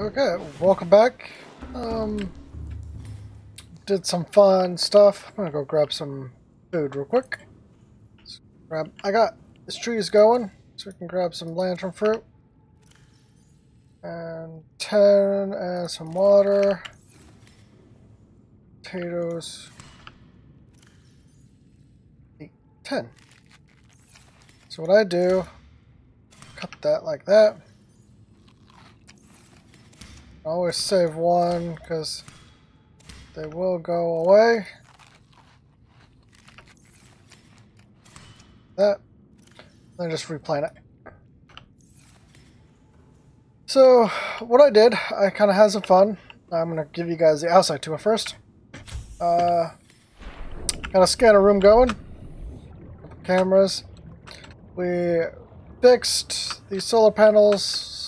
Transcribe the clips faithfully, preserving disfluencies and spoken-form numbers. Okay, welcome back. Um, did some fun stuff. I'm gonna go grab some food real quick. Let's grab. I got this tree's going, so we can grab some lantern fruit and ten and some water, potatoes. Eight, ten. So what I do, cut that like that. I always save one because they will go away. That, then just replant it. So what I did, I kind of had some fun. I'm gonna give you guys the outside tour first. Uh, got a scanner room going, cameras. We fixed the solar panels.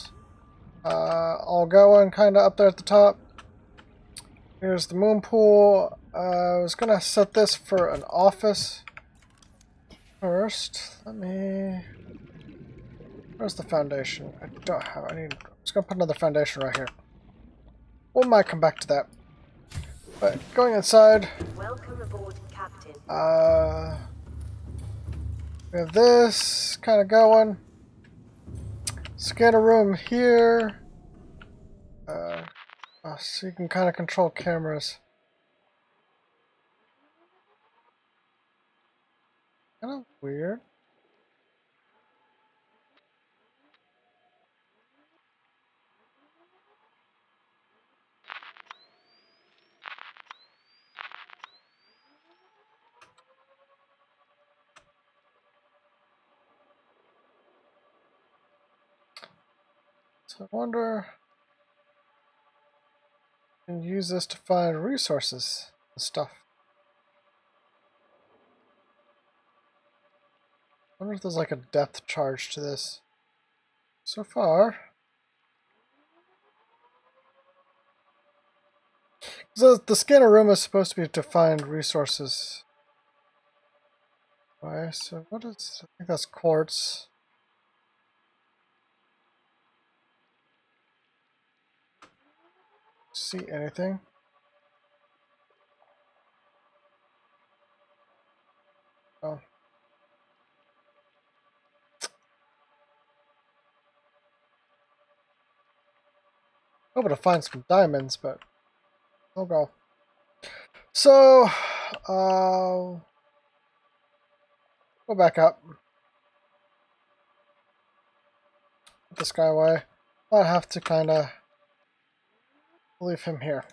Uh, all going kind of up there at the top. Here's the moon pool. Uh, I was gonna set this for an office first. Let me. Where's the foundation? I don't have. I need. I'm just gonna put another foundation right here. We might come back to that. But going inside. Welcome aboard, Captain. Uh, we have this kind of going. Scanner room here, uh, oh, so you can kind of control cameras. Kind of weird. I wonder and use this to find resources and stuff. I wonder if there's like a depth charge to this. So far, so the scanner room is supposed to be to find resources. All right, so what is? I think that's quartz. See anything? Oh. I'm hoping to find some diamonds, but I'll go. So, uh, go back up. Put this guy away. I have to kind of leave him here,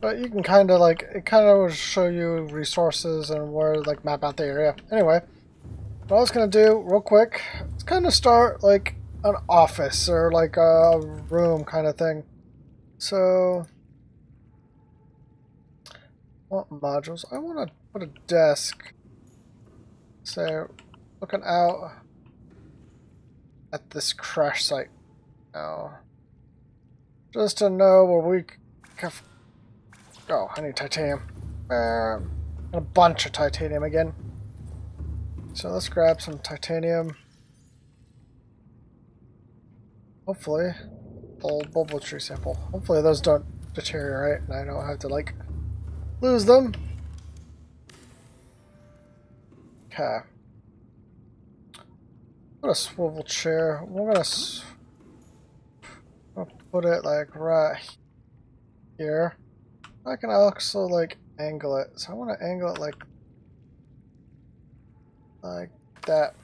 but you can kind of like it kind of will show you resources and where like map out the area. Anyway, what I was gonna do real quick is kind of start like an office or like a room kind of thing. So what modules? I want to put a desk. So looking out at this crash site now, just to know where we go. Oh, I need titanium, uh, a bunch of titanium again. So let's grab some titanium. Hopefully, the old bubble tree sample. Hopefully those don't deteriorate, and I don't have to like lose them. Okay. Put a swivel chair. We're gonna s I'll put it like right here. I can also like angle it, so I want to angle it like like that.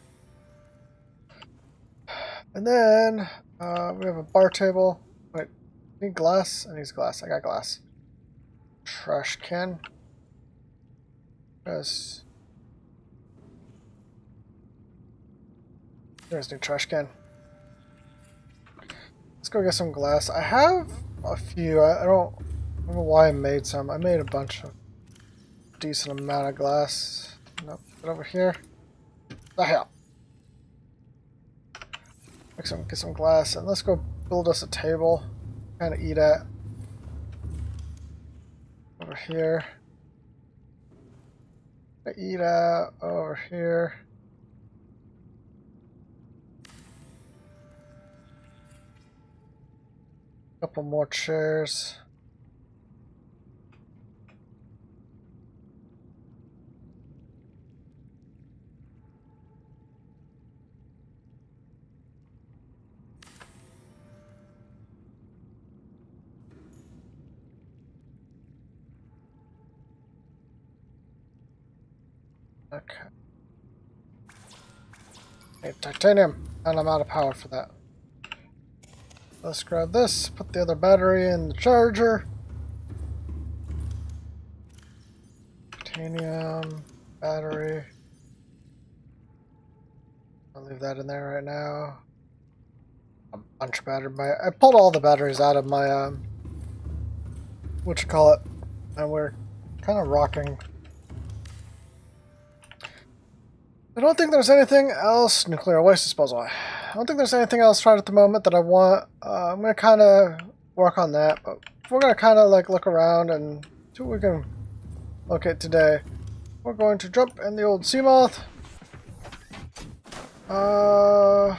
And then uh, we have a bar table. Wait, I need glass. I need glass. I got glass. Trash can. Yes. There's a new trash can. Let's go get some glass. I have a few. I don't remember why I made some. I made a bunch of decent amount of glass. Nope. Get over here. The hell. Make some, get some glass, and let's go build us a table. Kind of eat at. Over here. Eat at. Over here. Couple more chairs. Okay. Okay, titanium, and I'm out of power for that. Let's grab this, put the other battery in the charger. Titanium, battery. I'll leave that in there right now. A bunch of battery. My, I pulled all the batteries out of my, um, what you call it, and we're kind of rocking. I don't think there's anything else. Nuclear waste disposal. I don't think there's anything else right at the moment that I want. Uh, I'm going to kind of work on that, but we're going to kind of like look around and see what we can look at today. We're going to jump in the old Seamoth. Uh,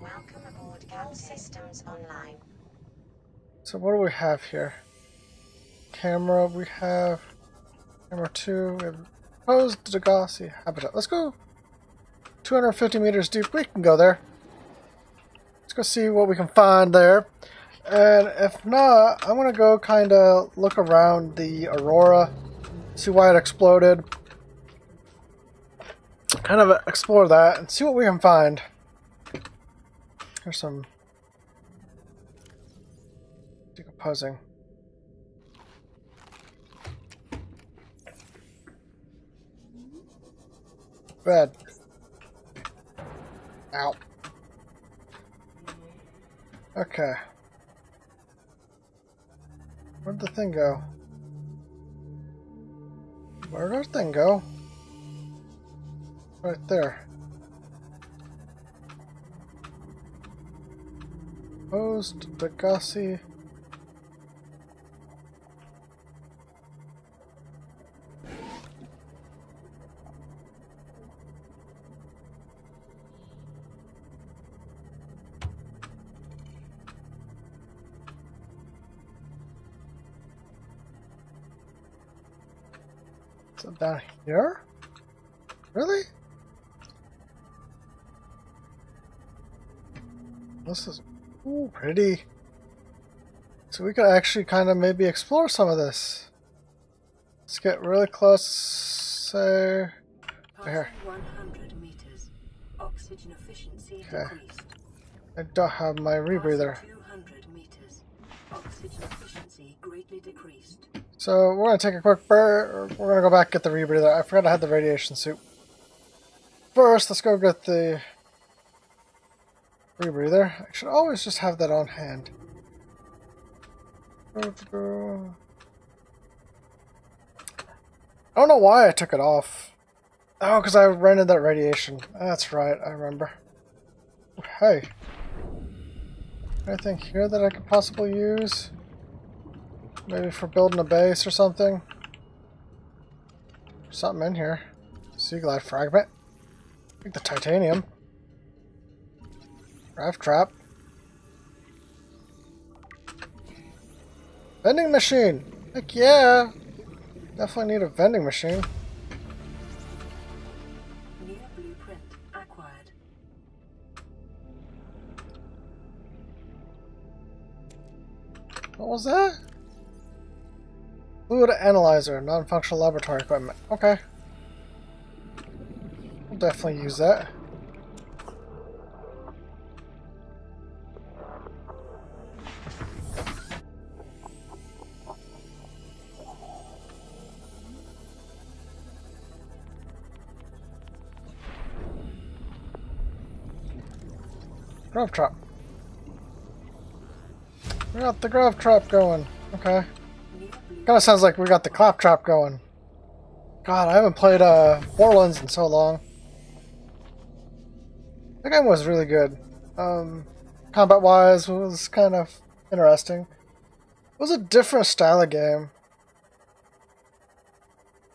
Welcome aboard, all systems online. So what do we have here? Camera, we have camera two. We have proposed Degasi habitat. Let's go two hundred fifty meters deep. We can go there. Let's go see what we can find there. And if not, I'm going to go kind of look around the Aurora, see why it exploded. Kind of explore that and see what we can find. Here's some decomposing. Bed. Ow. Okay. Where'd the thing go? Where'd our thing go? Right there. Post Degasi. Down here? Really? This is ooh, pretty. So we could actually kind of maybe explore some of this. Let's get really close. Say, right here. one hundred meters. Oxygen efficiency decreased. I don't have my rebreather. two hundred meters. Oxygen efficiency greatly decreased. So we're going to take a quick burr. We're going to go back and get the rebreather. I forgot I had the radiation suit. First, let's go get the rebreather. I should always just have that on hand. I don't know why I took it off. Oh, because I rented that radiation. That's right, I remember. Hey. Anything here that I could possibly use? Maybe for building a base or something. There's something in here. Seaglide fragment. I think the titanium. Grav trap. Vending machine. Heck yeah. Definitely need a vending machine. New blueprint acquired. What was that? Fluid analyzer, non-functional laboratory equipment. Okay. We'll definitely use that. Grav trap. We got the grav trap going. Okay. Kind of sounds like we got the clap trap going. God, I haven't played uh, Borderlands in so long. The game was really good. Um, Combat-wise, was kind of interesting. It was a different style of game.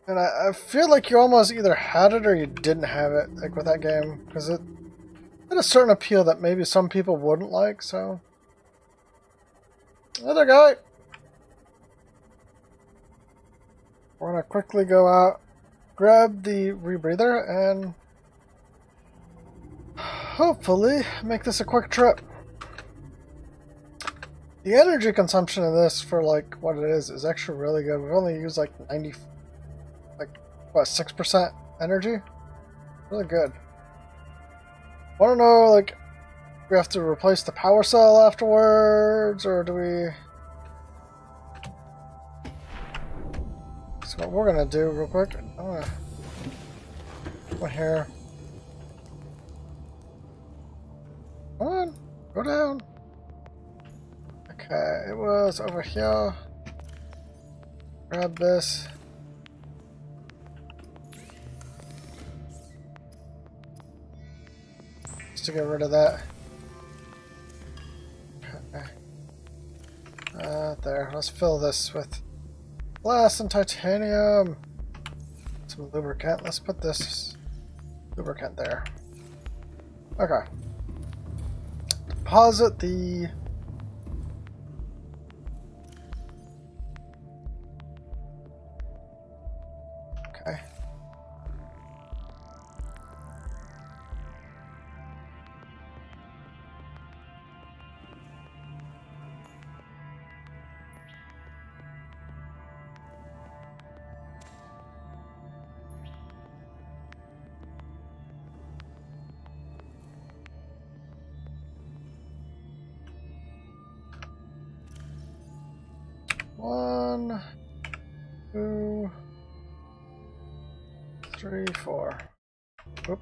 And I, I feel like you almost either had it or you didn't have it, like with that game. Because it had a certain appeal that maybe some people wouldn't like, so... Another guy. We're gonna quickly go out, grab the rebreather, and hopefully make this a quick trip. The energy consumption of this for like what it is is actually really good. We've only used like ninety, like what, six percent energy. Really good. I don't know, like, we have to replace the power cell afterwards, or do we? So what we're gonna do real quick, I'm gonna go here. Come on, go down. Okay, it was over here. Grab this. Just to get rid of that. Okay. Uh, there, let's fill this with glass and titanium. Some lubricant, let's put this lubricant there. Okay. Deposit the... One, two, three, four. Oop.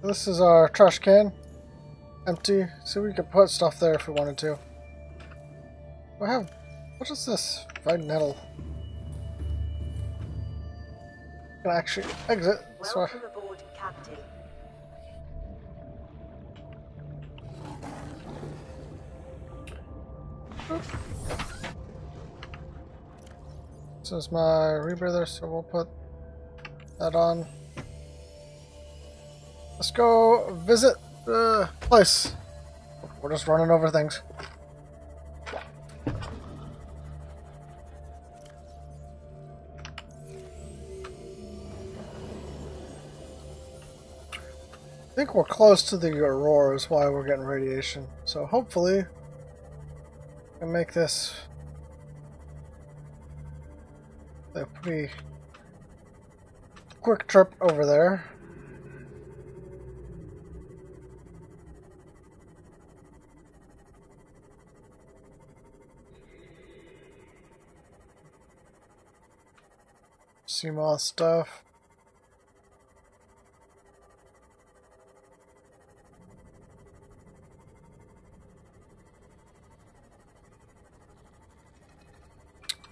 This is our trash can. Empty. So we could put stuff there if we wanted to. We have. What is this? Red nettle. Can I actually exit? Welcome aboard, Captain. Oop. This is my rebreather, so we'll put that on. Let's go visit the place. We're just running over things. I think we're close to the Aurora is why we're getting radiation. So hopefully we can make this a pretty quick trip over there. Seamoth stuff.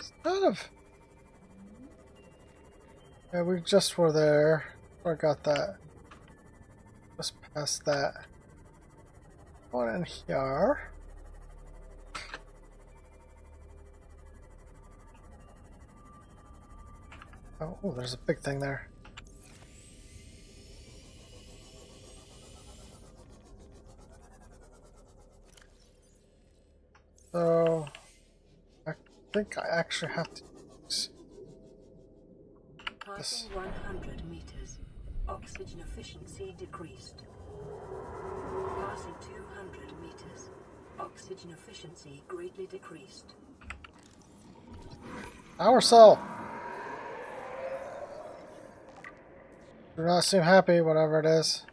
It's kind of... Yeah, we just were there. I got that. Just past that. One in here. Oh, ooh, there's a big thing there. So, I think I actually have to. Passing one hundred meters. Oxygen efficiency decreased. Passing two hundred meters. Oxygen efficiency greatly decreased. Our cell. Do not seem happy, whatever it is.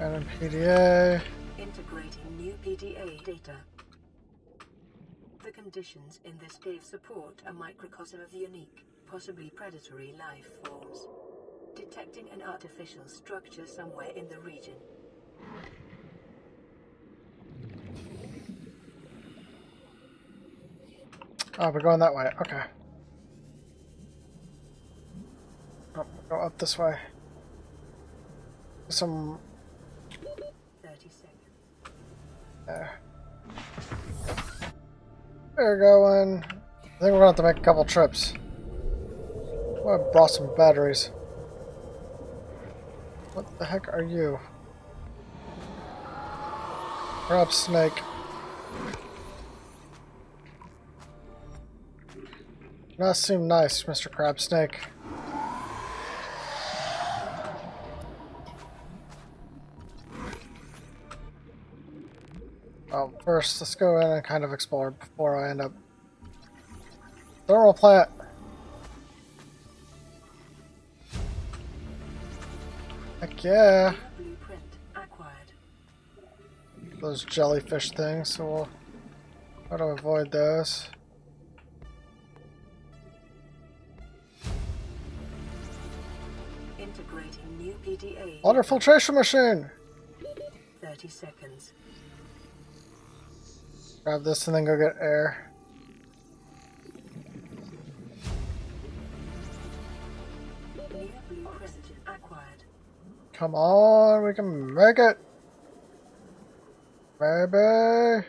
And P D A. Integrating new P D A data. The conditions in this cave support a microcosm of unique, possibly predatory life forms. Detecting an artificial structure somewhere in the region. Oh, we're going that way. Okay. Oh, go up this way. Some... thirty seconds. There. We're going. I think we're gonna have to make a couple trips. I brought some batteries. What the heck are you? Crab Snake. Do not seem nice, Mister Crab Snake. Well, first, let's go in and kind of explore before I end up. Thermal plant. Heck yeah. Those jellyfish things, so we'll try to avoid those. Integrating new P D A. Water filtration machine. Thirty seconds. Grab this and then go get air. Come on, we can make it. Baby!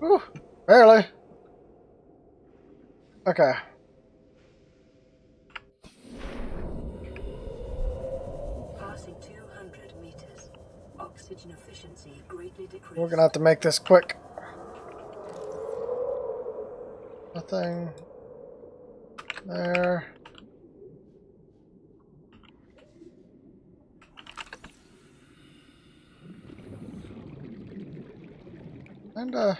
Whew, barely! Okay. Passing two hundred meters. Oxygen efficiency greatly decreased. We're gonna have to make this quick. Nothing there. And, uh...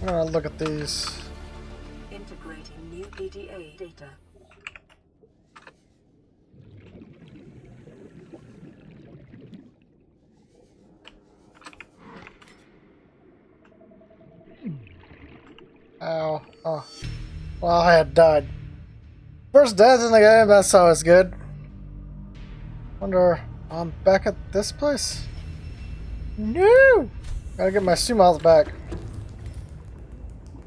I'm gonna look at these. Integrating new P D A data. Ow. Oh. Well, I had died. First death in the game, that's always good. Wonder, I'm back at this place? No! Gotta get my Seamoth back.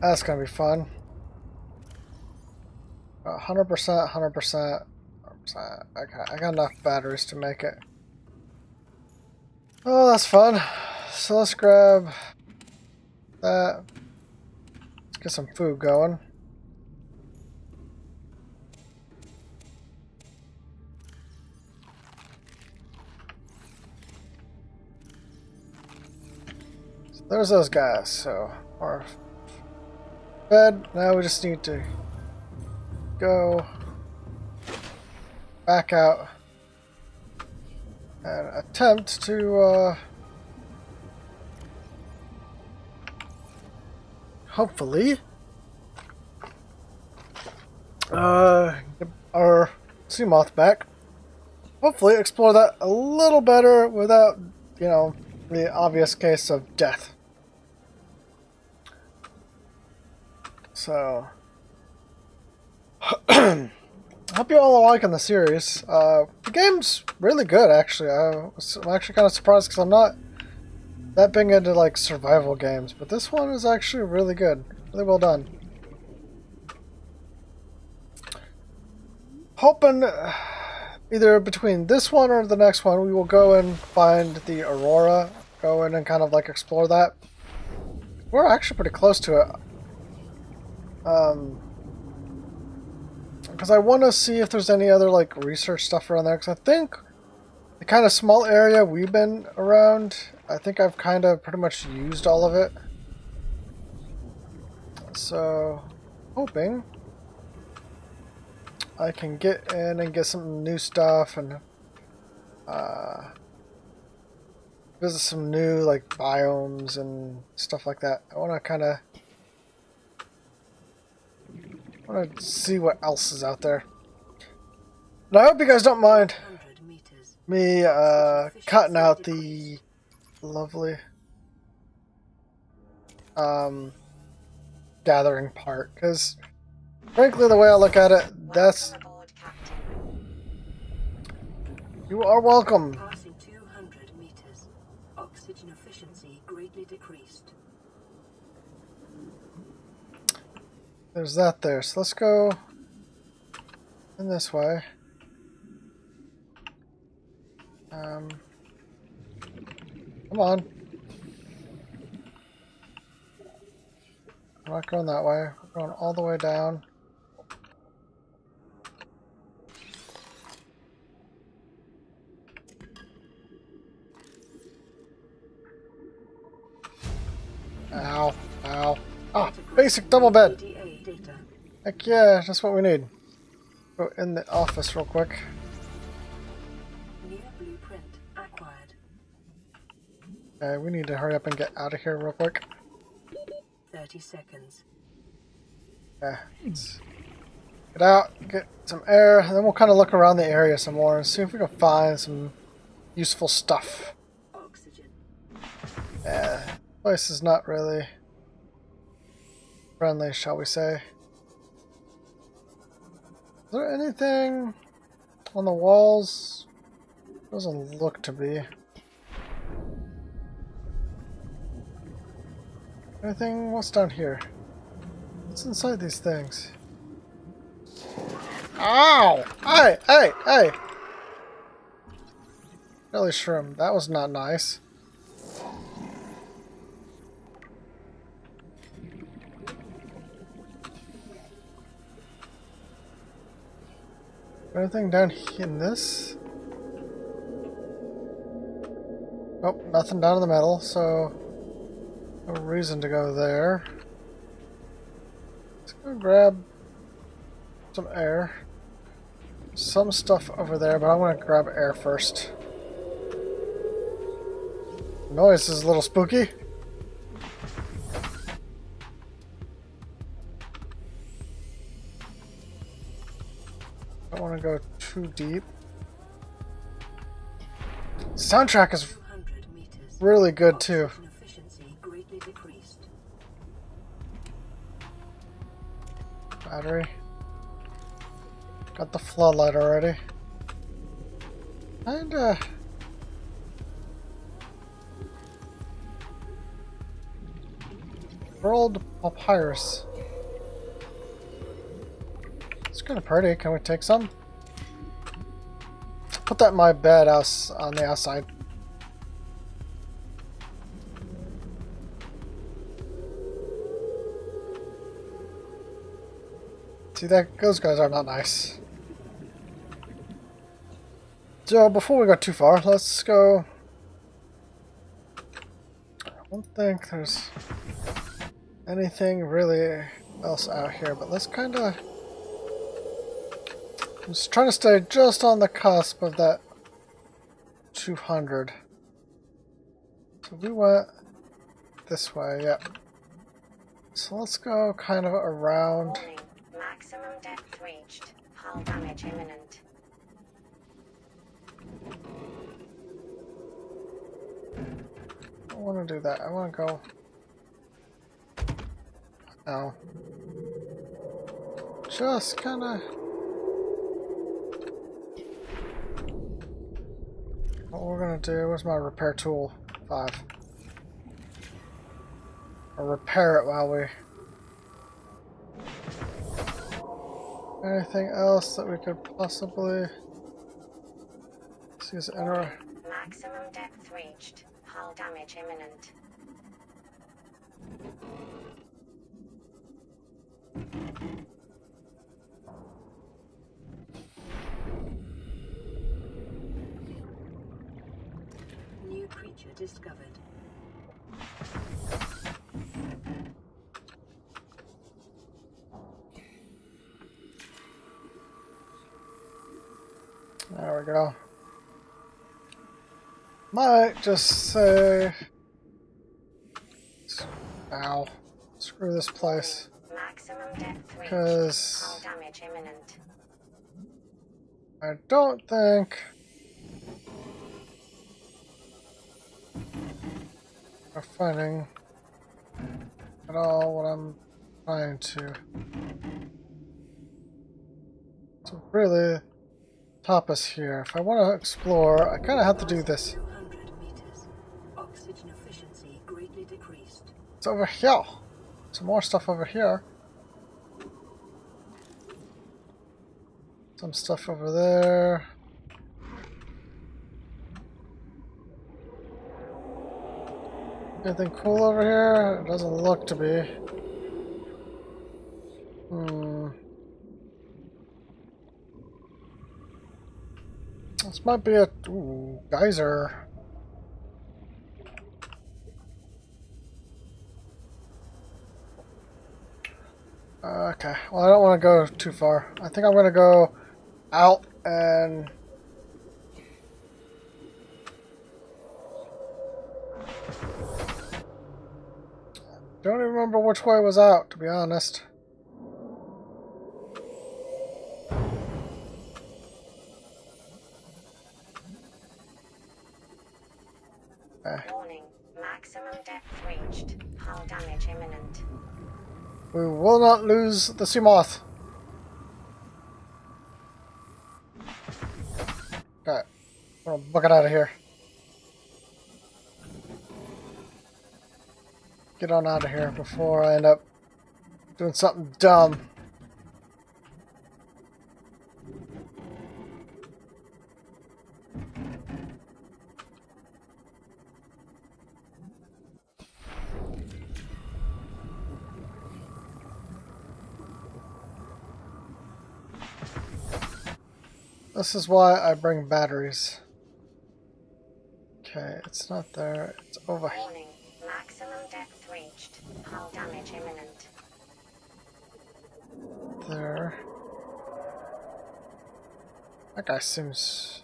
That's gonna be fun. one hundred percent, one hundred percent, one hundred percent. Okay, I got enough batteries to make it. Oh, that's fun. So let's grab that. Let's get some food going. There's those guys, so we're fed. Now we just need to go back out and attempt to uh, hopefully uh, get our Seamoth back. Hopefully explore that a little better without, you know, the obvious case of death. So, I hope you all are liking the series. Uh, the game's really good, actually. I was, I'm actually kind of surprised because I'm not that big into like survival games, but this one is actually really good, really well done. Hoping uh, either between this one or the next one, we will go and find the Aurora, go in and kind of like explore that. We're actually pretty close to it. Um, because I want to see if there's any other like research stuff around there, because I think the kind of small area we've been around, I think I've kind of pretty much used all of it. So, hoping I can get in and get some new stuff and uh, visit some new like biomes and stuff like that. I want to kind of I want to see what else is out there. And I hope you guys don't mind me uh, cutting out the lovely um, gathering part, because frankly the way I look at it, that's... You are welcome. Passing two hundred meters. Oxygen efficiency greatly decreased. There's that there, so let's go in this way. Um, come on. We're not going that way. We're going all the way down. Ow, ow. Ah, basic double bed! Heck yeah, that's what we need. Go in the office real quick. Okay, we need to hurry up and get out of here real quick. thirty seconds. Yeah, let's get out, get some air, and then we'll kind of look around the area some more and see if we can find some useful stuff. Oxygen. Yeah, place is not really friendly, shall we say. Is there anything on the walls? Doesn't look to be. Anything? What's down here? What's inside these things? Ow! Hey! Hey! Hey! Jelly Shroom. That was not nice. Anything down here in this? Nope, nothing down in the metal, so... no reason to go there. Let's go grab some air. Some stuff over there, but I want to grab air first. The noise is a little spooky. I don't want to go too deep. Soundtrack is really good too. Battery. Got the floodlight already. And uh World Papyrus. It's kinda pretty, can we take some? Put that in my bed out on the outside. See, that, those guys are not nice. So, before we go too far, let's go... I don't think there's anything really else out here, but let's kind of... I'm just trying to stay just on the cusp of that two hundred. So we went this way, yep. So let's go kind of around... maximum depth reached. Hull damage imminent. I don't want to do that. I want to go... no. Just kind of... what we're going to do... where's my repair tool? Five. I'll repair it while we... anything else that we could possibly see? Is error. Maximum depth reached. Hull damage imminent. New creature discovered. There we go. Might just say... ow. Screw this place. Because... I don't think... I'm finding... at all what I'm trying to. So really... top us here. If I want to explore, I kind of have to do this. Oxygen efficiency greatly decreased. It's over here. Some more stuff over here. Some stuff over there. Anything cool over here? It doesn't look to be. This might be a ooh, geyser. Okay, well, I don't want to go too far. I think I'm going to go out and... Don't even remember which way was out, to be honest. Okay. Warning, maximum depth reached. Hull damage imminent. We will not lose the Seamoth. Okay, we're gonna book it out of here. Get on out of here before I end up doing something dumb. This is why I bring batteries. Okay, it's not there. It's over here. Warning. Maximum depth reached. Hull damage imminent. There. That guy seems...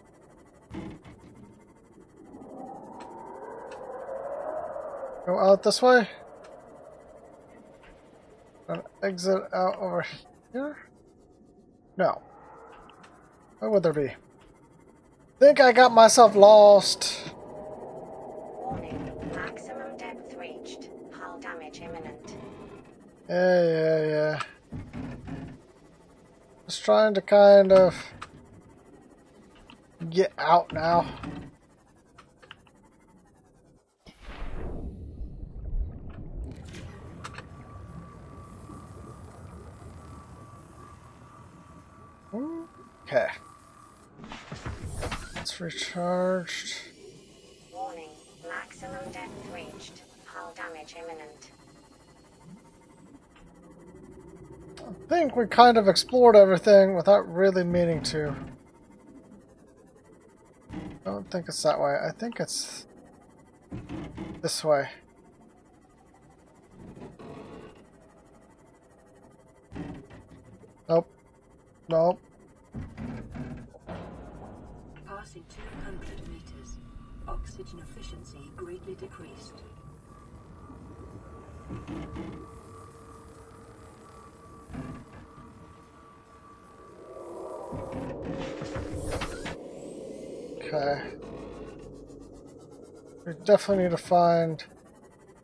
Go out this way. And exit out over here? No. Where would there be? Think I got myself lost. Warning, maximum depth reached. Hull damage imminent. Yeah, yeah, yeah. Just trying to kind of get out now. Okay. Recharged. Warning, maximum depth reached. Hull damage imminent. I think we kind of explored everything without really meaning to. I don't think it's that way. I think it's this way. Nope. Nope. two hundred meters. Oxygen efficiency greatly decreased. Okay. We definitely need to find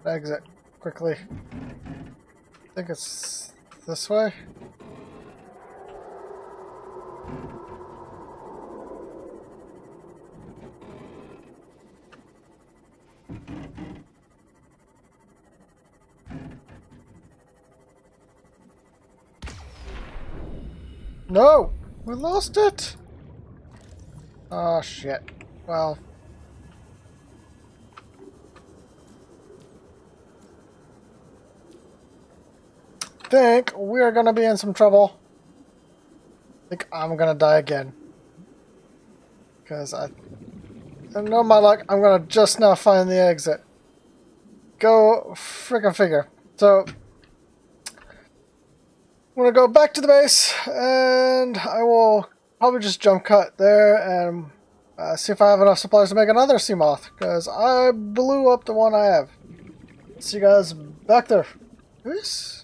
an exit quickly. I think it's this way. No! We lost it! Oh shit. Well. I think we are gonna be in some trouble. I think I'm gonna die again. Because I, I know my luck, I'm gonna just now find the exit. Go frickin' figure. So... I'm going to go back to the base, and I will probably just jump cut there and uh, see if I have enough supplies to make another Seamoth, because I blew up the one I have. See you guys back there. Peace.